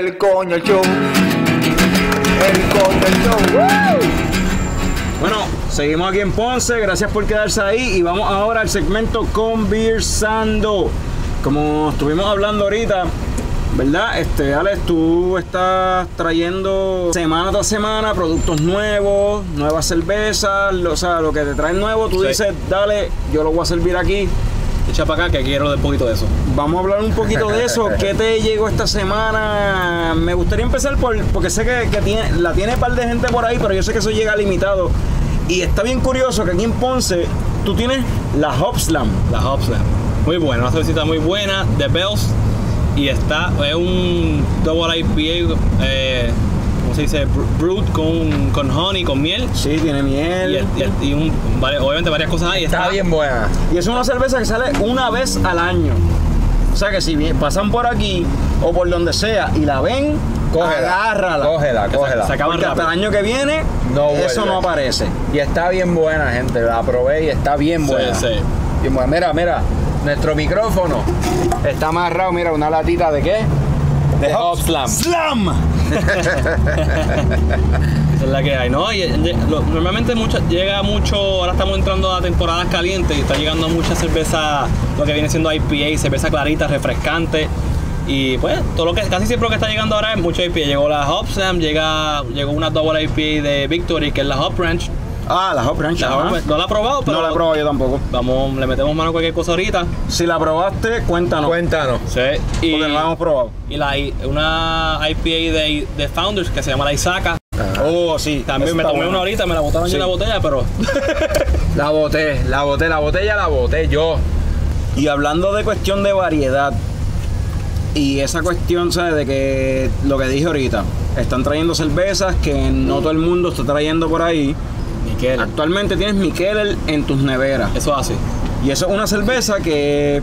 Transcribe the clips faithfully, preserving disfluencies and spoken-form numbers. El Coño El Show. El Coño El Show. ¡Woo! Bueno, seguimos aquí en Ponce. Gracias por quedarse ahí. Y vamos ahora al segmento CON(BEER)SANDO. Como estuvimos hablando ahorita, ¿verdad? Este, Alex, tú estás trayendo semana tras semana productos nuevos, nuevas cervezas, lo, o sea, lo que te traen nuevo, tú sí. dices, dale, yo lo voy a servir aquí. Echa para acá que quiero un poquito de eso. Vamos a hablar un poquito de eso. ¿Qué te llegó esta semana? Me gustaría empezar por, porque sé que, que tiene, la tiene un par de gente por ahí, pero yo sé que eso llega limitado. Y está bien curioso que aquí en Ponce tú tienes la Hopslam. La Hopslam. Muy buena, una cervecita muy buena, de Bell's. Y está, es un double I P A, eh, ¿cómo se dice? Brewed con, con honey, con miel. Sí, tiene miel. Y, y, y un, obviamente varias cosas ahí. Está, está bien buena. Y es una cerveza que sale una vez al año. O sea que si pasan por aquí o por donde sea y la ven, cógela, agárrala. Cógela, cógela. Se acaba rápido. Hasta el año que viene, no eso no aparece. Y está bien buena, gente. La probé y está bien buena. Sí, sí. Bien buena. Mira, mira. Nuestro micrófono está amarrado, mira, una latita de qué? De Hopslam. ¡Slam! Esa es la que hay, ¿no? Y, y, lo, normalmente mucho, llega mucho, ahora estamos entrando a temporadas calientes y está llegando mucha cerveza, lo que viene siendo I P A, cerveza clarita, refrescante. Y pues, todo lo que casi siempre lo que está llegando ahora es mucho I P A. Llegó la Hopslam, llega llegó una double I P A de Victory, que es la Hop Ranch. Ah, la Hop Ranch. La Hop, no la he probado, pero... No la he probado yo tampoco. Vamos, le metemos mano a cualquier cosa ahorita. Si la probaste, cuéntanos. Cuéntanos. Sí. Y, porque no la hemos probado. Y la, una I P A de, de Founders que se llama la Isaka. Ah, oh, sí. También me tomé bueno. una ahorita, me la botaron sí. en la botella, pero... la boté, la boté, la botella la boté yo. Y hablando de cuestión de variedad, y esa cuestión, ¿sabes? De que lo que dije ahorita, están trayendo cervezas que no todo el mundo está trayendo por ahí. Mikkeller. Actualmente tienes Mikkeller en tus neveras. Eso hace. Y eso es una cerveza que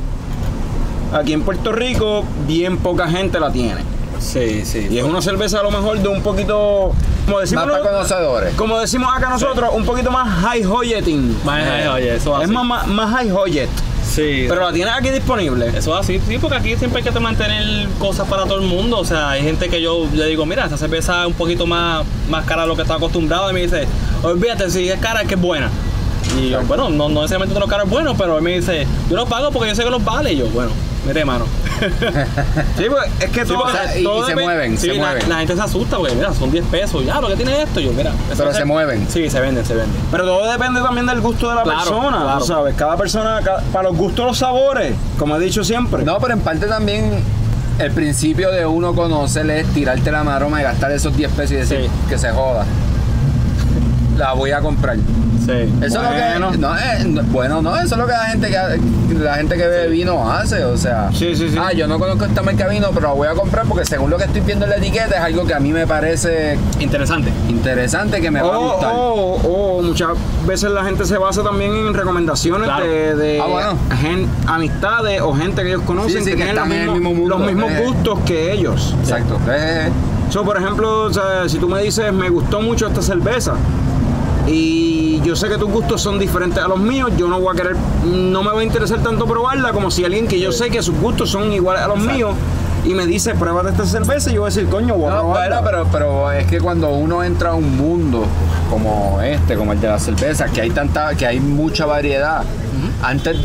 aquí en Puerto Rico bien poca gente la tiene. Sí, sí. Y es una cerveza a lo mejor de un poquito... Como decimos, más para conocedores. Como decimos acá nosotros, sí. un poquito más high hoyeting. Más high hoyet, eso hace. Es más, más, más high hoyet. Sí. Pero la tienes aquí disponible. Eso así, sí, porque aquí siempre hay que mantener cosas para todo el mundo. O sea, hay gente que yo le digo, mira, esta cerveza es un poquito más, más cara de lo que está acostumbrado. Y me dice, olvídate, si es cara es que es buena. Y yo, bueno, no, no necesariamente todo lo caro es bueno, pero él me dice, yo lo pago porque yo sé que los vale. Y yo, bueno, mire, mano. Sí, pues es que sí, todo, o sea, y, todo y se mueven, sí, se la, mueven. La gente se asusta porque, mira, son diez pesos. Ya, lo que tiene esto, yo, mira. Pero se, se mueven. Sí, se venden, se venden. Pero todo depende también del gusto de la claro, persona, claro. ¿sabes? Cada persona, cada, para los gustos, los sabores, como he dicho siempre. No, pero en parte también... El principio de uno conocer es tirarte la maroma y gastar esos diez pesos y decir sí. que se joda. La voy a comprar. Sí. Eso bueno. es lo que no, es, bueno, no, eso es lo que la gente que la gente que bebe sí. vino hace, o sea, sí, sí, sí. ah, yo no conozco esta marca de vino, pero la voy a comprar porque según lo que estoy viendo en la etiqueta es algo que a mí me parece interesante, interesante que me oh, va a gustar. O oh, oh, muchas veces la gente se basa también en recomendaciones claro. de, de ah, bueno. gen, amistades o gente que ellos conocen sí, sí, que, que tienen los, mismo, mismo mundo, los mismos eh. gustos que ellos. Exacto. Eh. So, por ejemplo, o sea, si tú me dices, me gustó mucho esta cerveza. Y yo sé que tus gustos son diferentes a los míos, yo no voy a querer, no me va a interesar tanto probarla como si alguien que yo sé que sus gustos son iguales a los Exacto. míos y me dice, pruébate esta cerveza, y yo voy a decir, coño, voy a probarla. Pero, pero es que cuando uno entra a un mundo como este, como el de la cerveza, que hay tanta, que hay mucha variedad, uh-huh. antes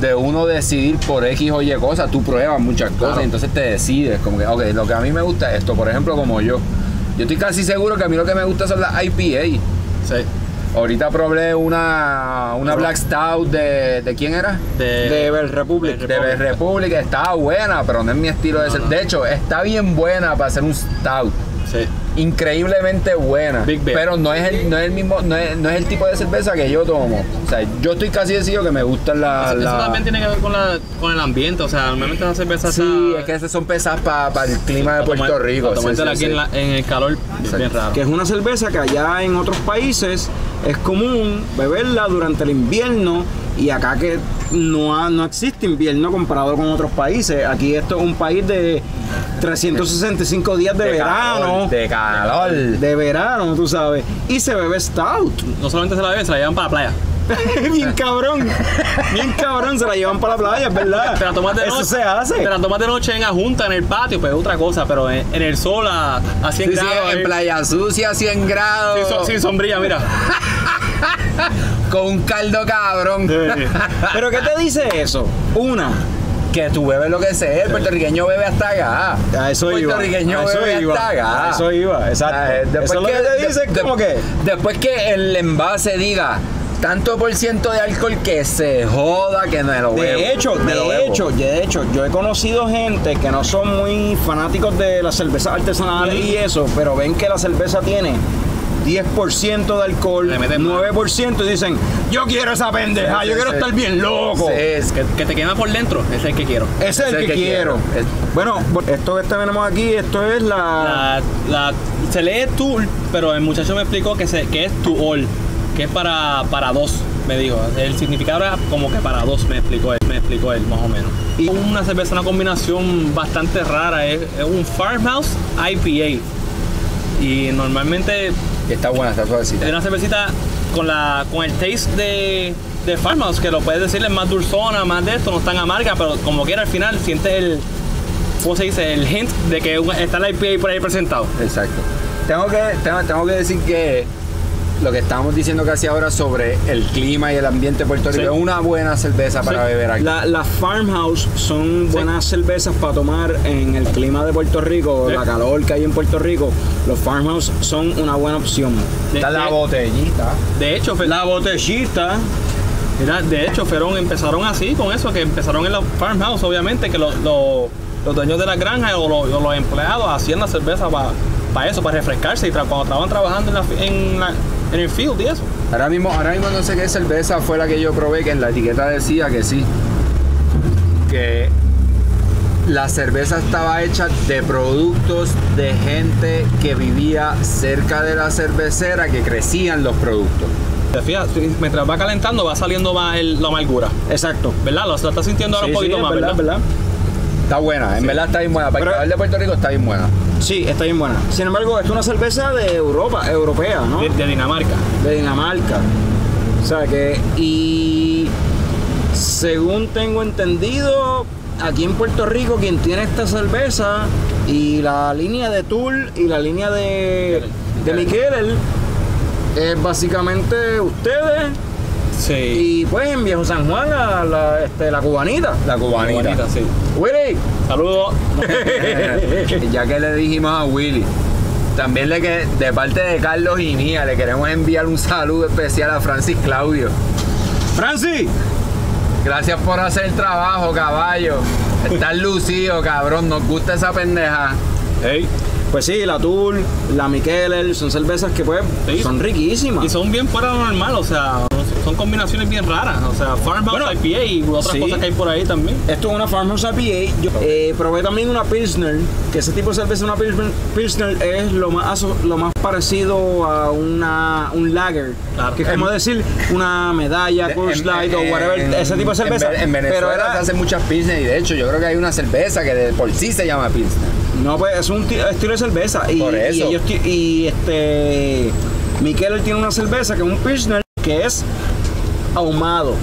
de uno decidir por X o Y cosas, tú pruebas muchas cosas claro. y entonces te decides, como que, ok, lo que a mí me gusta es esto, por ejemplo, como yo, yo estoy casi seguro que a mí lo que me gusta son las I P A. Sí. Ahorita probé una, una Black Stout de, de ¿quién era? De, de Bell's Republic. De Bell's Republic, estaba buena, pero no es mi estilo no, de ser. No. De hecho, está bien buena para hacer un Stout. Sí. Increíblemente buena. Big pero no es el, no es el mismo, no es, no es el tipo de cerveza que yo tomo. O sea, yo estoy casi decidido que me gustan las. La... Eso también tiene que ver con, la, con el ambiente. O sea, normalmente las cervezas. Sí, a... es que esas son pesadas para pa el clima sí, de Puerto tomar, Rico. Sí, sí, aquí sí. En, la, en el calor es bien raro. Que es una cerveza que allá en otros países es común beberla durante el invierno. Y acá que no, ha, no existe invierno comparado con otros países. Aquí esto es un país de trescientos sesenta y cinco días de, de verano. Calor, de calor. De verano, tú sabes. Y se bebe stout. No solamente se la bebe, se la llevan para la playa. Bien cabrón. Bien cabrón. Se la llevan para la playa, es verdad. Te la tomas de noche. Eso se hace. Te la tomas de noche en ajunta, en el patio, pues es otra cosa. Pero en, en el sol a, a cien sí, grados. Sí, en ahí. Playa sucia, a cien grados. Sin, so, sin sombrilla, mira. Con un caldo cabrón. Sí. Pero ¿qué te dice eso? Una. Que tú bebes lo que sea, el puertorriqueño bebe hasta acá. A eso iba. El puertorriqueño bebe hasta acá. A eso iba, exacto. Después eso que, es lo que te dicen, de, ¿cómo de, que? Después que el envase diga tanto por ciento de alcohol, que se joda que me lo bebo. De hecho, me de lo hecho, bebo. de hecho, yo he conocido gente que no son muy fanáticos de las cervezas artesanales y eso, pero ven que la cerveza tiene diez por ciento de alcohol, nueve por ciento, y dicen, yo quiero esa pendeja, sí, yo sí, quiero sí. estar bien loco. Sí, es que, que te quema por dentro, ese es el que quiero. Ese es el, el que, que quiero. quiero. Bueno, esto que tenemos aquí, esto es la... la, la se lee To Øl, pero el muchacho me explicó que, se, que es To Øl, que es para, para dos, me dijo. El significado era como que para dos, me explicó él, me explicó él, más o menos. Y una cerveza, una combinación bastante rara, es, es un Farmhouse I P A. Y normalmente... Está buena, está suavecita. Hay una cervecita con la con el taste de, de Farmhouse, que lo puedes decirle más dulzona, más de esto, no es tan amarga, pero como quiera al final sientes el, ¿cómo se dice? El hint de que está la I P A por ahí presentado. Exacto. Tengo que, tengo, tengo que decir que lo que estábamos diciendo casi ahora sobre el clima y el ambiente de Puerto Rico, sí. es una buena cerveza para sí. beber aquí. Las la Farmhouse son sí. buenas cervezas para tomar en el clima de Puerto Rico, sí. la calor que hay en Puerto Rico. Los Farmhouse son una buena opción. De, Está la de, botellita. De hecho, la botellita. Mira, de hecho, Ferón empezaron así con eso, que empezaron en los Farmhouse, obviamente, que lo, lo, los dueños de la granja o, lo, o los empleados hacían la cerveza para pa eso, para refrescarse, y tra cuando estaban trabajando en la, en la en el field y eso. Ahora mismo, ahora mismo no sé qué cerveza fue la que yo probé, que en la etiqueta decía que sí, que la cerveza estaba hecha de productos de gente que vivía cerca de la cervecera, que crecían los productos. Te fijas, mientras va calentando va saliendo más el, la amargura. Exacto. ¿Verdad? Lo estás sintiendo ahora sí, un poquito sí, más, ¿verdad? ¿verdad? Está buena, en sí. verdad está bien buena. Para el cabal de Puerto Rico está bien buena. Sí, está bien buena. Sin embargo, es una cerveza de Europa, europea, ¿no? De, de Dinamarca. De Dinamarca. O sea que, y según tengo entendido, aquí en Puerto Rico, quien tiene esta cerveza y la línea de To Øl y la línea de, de Mikkeller, es básicamente ustedes. Sí. Y pues en Viejo San Juan, la, la, este, la cubanita. La cubanita. La cubanita, sí. Willy. Saludos. Ya que le dijimos a Willy, también le que, de parte de Carlos y mía, le queremos enviar un saludo especial a Francis Claudio. ¡Francis! Gracias por hacer el trabajo, caballo. Estás lucido, cabrón. Nos gusta esa pendeja. Hey. Pues sí, la To Øl, la Mikkeller, son cervezas que pues sí. son riquísimas. Y son bien fuera de lo normal, o sea, son combinaciones bien raras. O sea, Farmhouse bueno, I P A y otras sí. cosas que hay por ahí también. Esto es una Farmhouse I P A. Yo eh, probé también una Pilsner, que ese tipo de cerveza, una Pilsner, Pilsner es lo más, lo más parecido a una, un lager. Claro. Que es como decir una medalla, Coors Light o whatever, en, ese tipo de cerveza. En, en Venezuela Pero era, se hacen muchas Pilsner y de hecho yo creo que hay una cerveza que de por sí se llama Pilsner. No, pues es un estilo de cerveza. Y, Por eso. y ellos y este Mikkeller tiene una cerveza que es un Pilsner que es ahumado.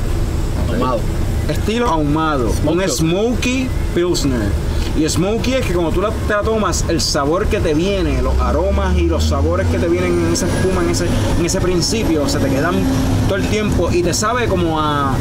Ahumado. Estilo ahumado. Smoky. Un smoky Pilsner. Y smoky es que cuando tú la, te la tomas, el sabor que te viene, los aromas y los sabores que te vienen en esa espuma, en ese, en ese principio, se te quedan todo el tiempo. Y te sabe como a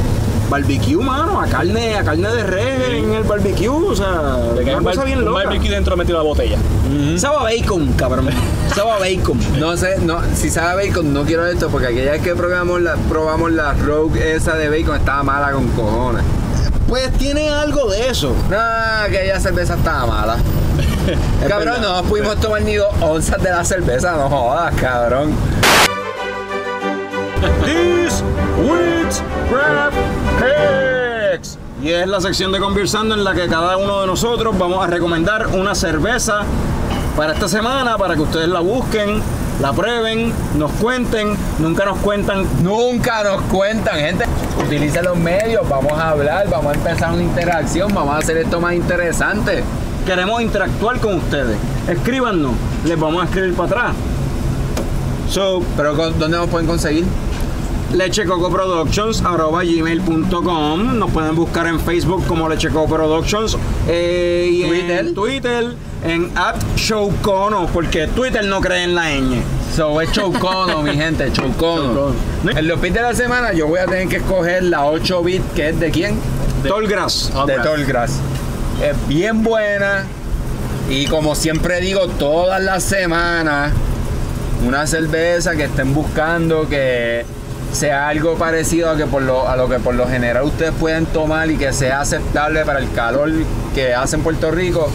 barbecue, mano, a carne, a carne de res sí. en el barbecue, o sea, una cosa bien loca. Un barbecue dentro metido la botella. Uh -huh. Sabe a bacon, cabrón. Sabe a bacon. No sé, no, si sabe a bacon, no quiero esto, porque aquella vez que probamos la, probamos la Rogue esa de bacon estaba mala con cojones. Pues tiene algo de eso. Ah, aquella cerveza estaba mala. Cabrón, no pudimos tomar ni dos onzas de la cerveza, no jodas, cabrón. This Week's Grab Hex. Y es la sección de Conversando en la que cada uno de nosotros vamos a recomendar una cerveza para esta semana, para que ustedes la busquen, la prueben, nos cuenten. Nunca nos cuentan. Nunca nos cuentan, gente. Utilicen los medios, vamos a hablar, vamos a empezar una interacción, vamos a hacer esto más interesante. Queremos interactuar con ustedes. Escríbanos, les vamos a escribir para atrás. So, ¿Pero dónde nos pueden conseguir? LecheCoco Productions arroba gmail punto com. Nos pueden buscar en Facebook como LecheCoco Productions, eh, y Twitter. en Twitter en at Showcono, porque Twitter no cree en la ñ. So es Showcono, mi gente, Showcono. En los pits de la semana yo voy a tener que escoger la ocho bit, que es de quién? De Tallgrass. De Tallgrass. Es bien buena. Y como siempre digo, todas las semanas, una cerveza que estén buscando que sea algo parecido a, que por lo, a lo que por lo general ustedes pueden tomar y que sea aceptable para el calor que hace en Puerto Rico,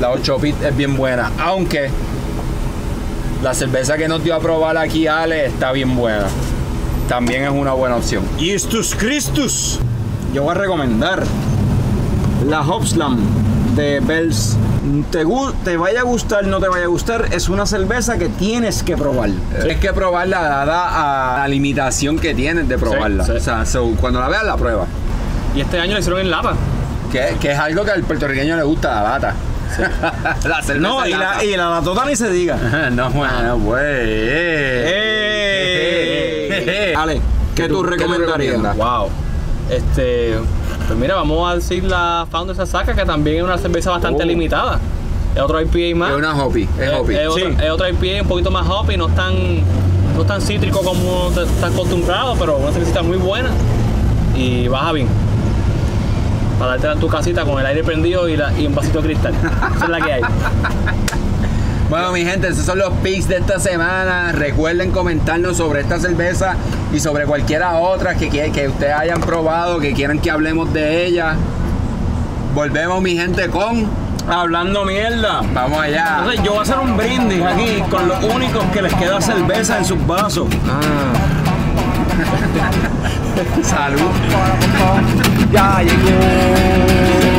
la ocho bit es bien buena. Aunque la cerveza que nos dio a probar aquí Ale está bien buena. También es una buena opción. Y estos Cristus, yo voy a recomendar la Hopslam de Bell's. Te, te vaya a gustar, no te vaya a gustar, es una cerveza que tienes que probar. Tienes que probarla dada a la limitación que tienes de probarla. Sí, sí. O sea, so, cuando la veas, la prueba. Y este año la hicieron en lata. Que, que es algo que al puertorriqueño le gusta, la lata. Sí. La cerveza no, y lata. La, y la latota ni se diga. No, bueno, pues. Eh, eh, eh, eh. Ale, ¿qué, ¿qué tú, tú recomendarías? ¿Qué wow. Este... Pues mira, vamos a decir la Founders Azacca, que también es una cerveza bastante oh. limitada. Es otro I P A más. Es una hoppy, es, es hoppy. Es, sí. otra, es otra I P A un poquito más hoppy, no es tan, no es tan cítrico como está acostumbrado, pero una cervecita muy buena y baja bien. Para darte en tu casita con el aire prendido y, la, y un vasito de cristal. Esa es la que hay. Bueno, mi gente, esos son los picks de esta semana. Recuerden comentarnos sobre esta cerveza y sobre cualquiera otra que, que, que ustedes hayan probado, que quieran que hablemos de ella. Volvemos, mi gente, con Hablando Mierda. Vamos allá. Entonces, yo voy a hacer un brindis aquí con los únicos que les queda cerveza en sus vasos. Ah. Salud. Ya llegó.